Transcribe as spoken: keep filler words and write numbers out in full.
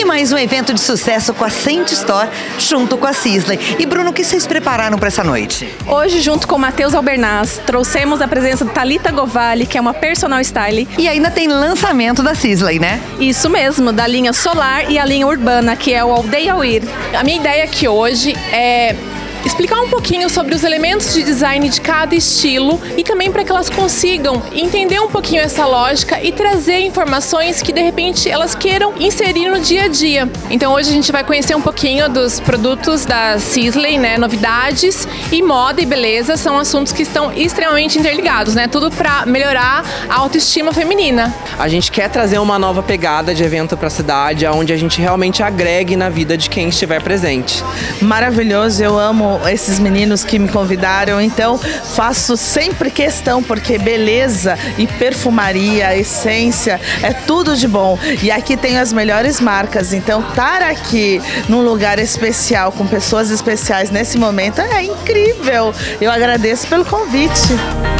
E mais um evento de sucesso com a Scent Store, junto com a Sisley. E Bruno, o que vocês prepararam para essa noite? Hoje, junto com o Matheus Albernaz, trouxemos a presença de Thalita Govalli, que é uma personal style. E ainda tem lançamento da Sisley, né? Isso mesmo, da linha solar e a linha urbana, que é o All Day All Year. A minha ideia aqui hoje é explicar um pouquinho sobre os elementos de design de cada estilo e também para que elas consigam entender um pouquinho essa lógica e trazer informações que de repente elas queiram inserir no dia a dia. Então hoje a gente vai conhecer um pouquinho dos produtos da Sisley, né, novidades, e moda e beleza são assuntos que estão extremamente interligados, né, tudo para melhorar a autoestima feminina. A gente quer trazer uma nova pegada de evento para a cidade, onde a gente realmente agregue na vida de quem estiver presente. Maravilhoso, eu amo esses meninos que me convidaram, então faço sempre questão, porque beleza e perfumaria, essência, é tudo de bom. E aqui tem as melhores marcas, então estar aqui num lugar especial, com pessoas especiais nesse momento, é incrível. Eu agradeço pelo convite.